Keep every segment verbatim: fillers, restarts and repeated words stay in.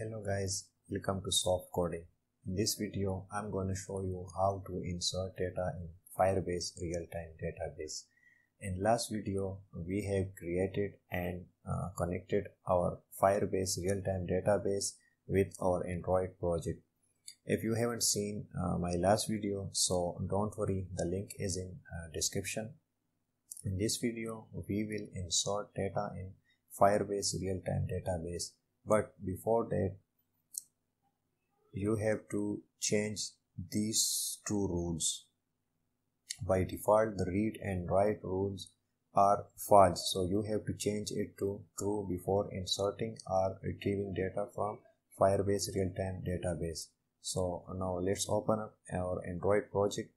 Hello guys, welcome to Soft Coding. In this video, I'm going to show you how to insert data in Firebase Realtime Database. In last video, we have created and uh, connected our Firebase Realtime Database with our Android project. If you haven't seen uh, my last video, so don't worry, the link is in uh, description. In this video, we will insert data in Firebase Realtime Database. But before that, you have to change these two rules. By default, the read and write rules are false, so you have to change it to true before inserting or retrieving data from Firebase Realtime Database. So now let's open up our Android project.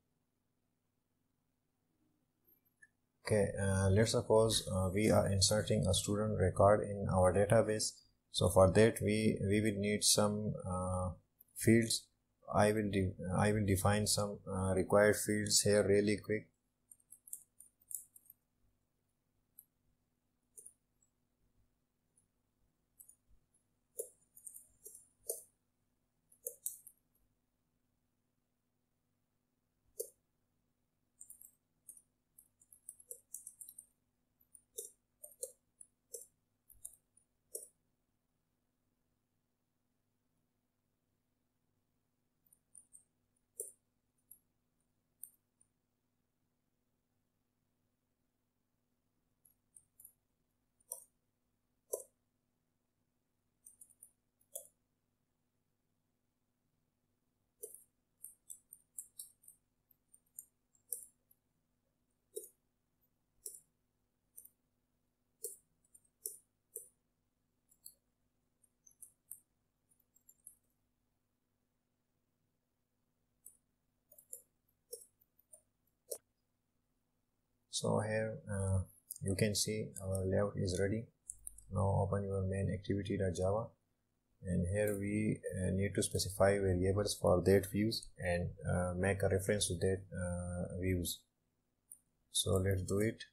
Okay, uh, let's suppose uh, we are inserting a student record in our database. So for that, we we will need some uh, fields. I will I will define some uh, required fields here really quick. So here uh, you can see our layout is ready. Now open your main activity dot java, and here we uh, need to specify variables for that views and uh, make a reference to that uh, views. So let's do it.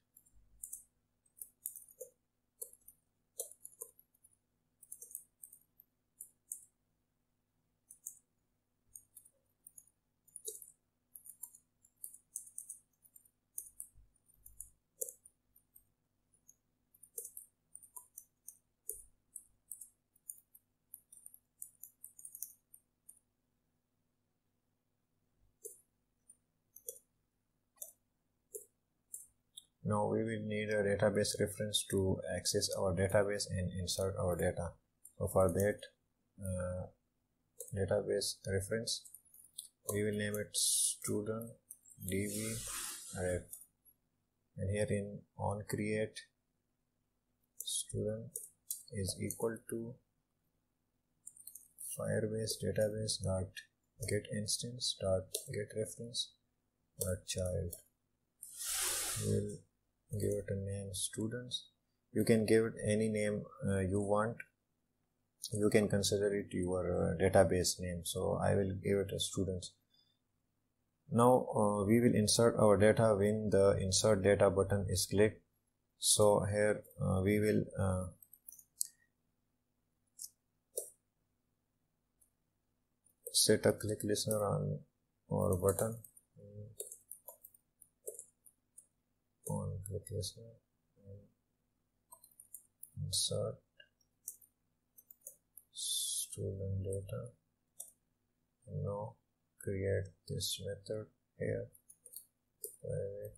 Now we will need a database reference to access our database and insert our data. So for that uh, database reference, we will name it student db ref, and here in on create student is equal to Firebase database dot get instance dot get reference dot child. We'll give it a name students. You can give it any name uh, you want. You can consider it your uh, database name, so I will give it as students. Now uh, we will insert our data when the insert data button is clicked. So here uh, we will uh, set a click listener on our button on click listener and insert student data, and now create this method here, private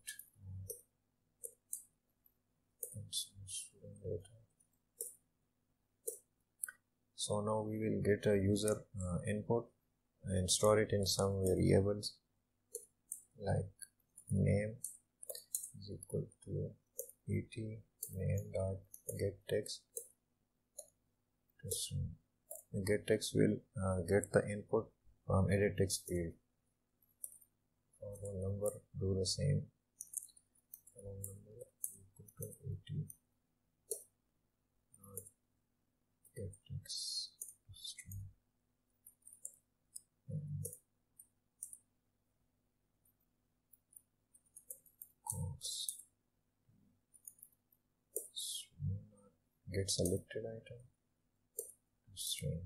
student data. So now we will get a user uh, input and store it in some variables like name is equal to et name dot get text. Get text will uh, get the input from edit text field. For the number, do the same. For the number is equal to et dot get text. Get selected item to string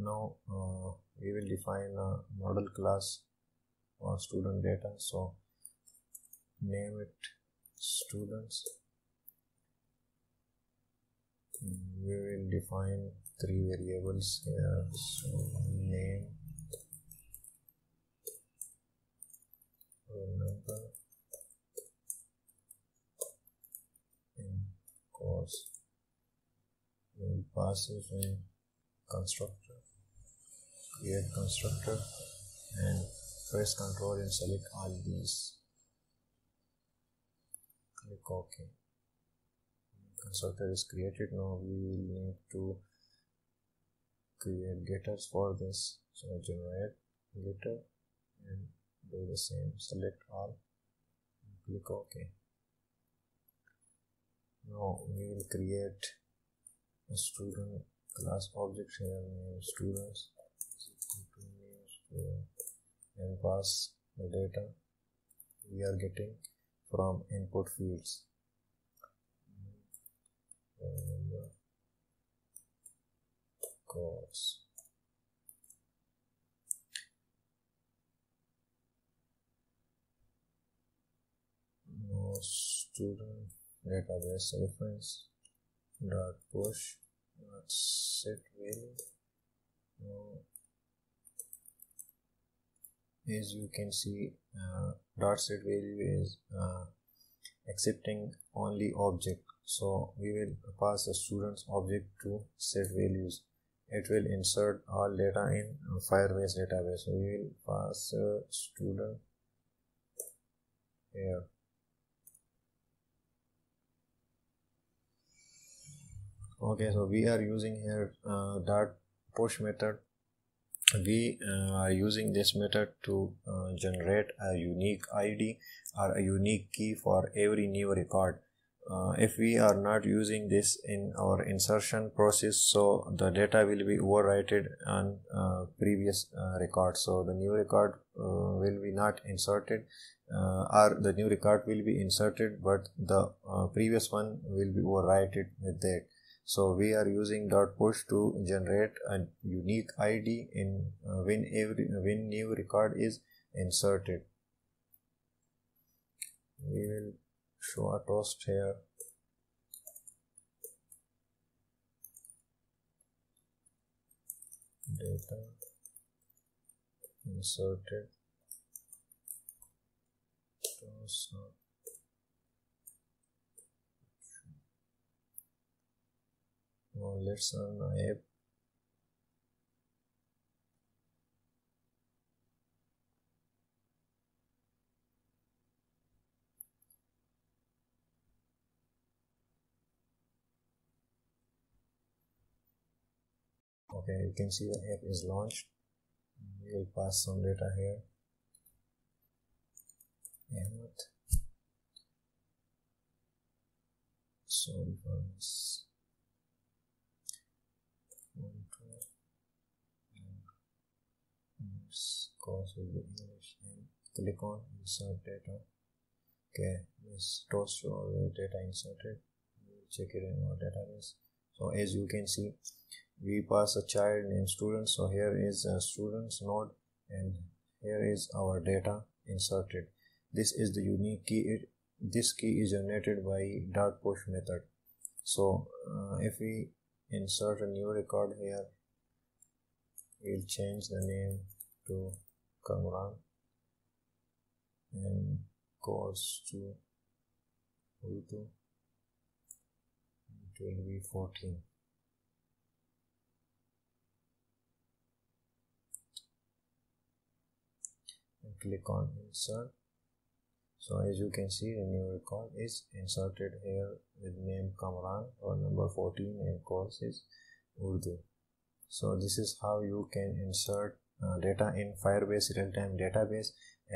Now uh, we will define a model class for student data, so name it students. We will define three variables here, so name, roll number, and course. We will pass it in constructor, create constructor, and press Ctrl and select all these. Click OK. Constructor is created. Now we will need to create getters for this, so generate getter and do the same, select all and click OK. Now we will create a student class object here, name students, and pass the data we are getting from input fields. Course. No student database reference dot push dot set value. No. As you can see, uh, dot set value is uh, accepting only object. So we will pass the students object to set values. It will insert all data in Firebase database. So we will pass uh, student here. Okay, so we are using here uh, dot push method. We uh, are using this method to uh, generate a unique I D or a unique key for every new record. Uh, if we are not using this in our insertion process, so the data will be overwritten on uh, previous uh, record. So the new record uh, will be not inserted, uh, or the new record will be inserted, but the uh, previous one will be overwritten with that. So we are using dot push to generate a unique I D in uh, when every when new record is inserted. We will show a toast here. Data inserted. Toast. Now let's run the app. Okay, you can see the app is launched. We will pass some data here. And sorry for this. Course will be English and click on insert data. Okay, this Toast all data inserted. We will check it in our database. So as you can see, we pass a child named students. So here is a students node and here is our data inserted. This is the unique key. It, this key is generated by dot push method. So uh, if we insert a new record here, we'll change the name to Kamran and course to Urdu. It will be fourteen. And click on insert. So as you can see, the new record is inserted here with name Kamran or number fourteen and course is Urdu. So this is how you can insert Uh, data in Firebase Realtime Database,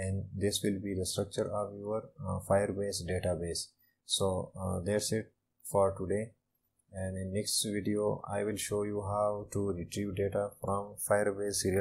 and this will be the structure of your uh, Firebase database. So uh, that's it for today, and in next video I will show you how to retrieve data from Firebase Realtime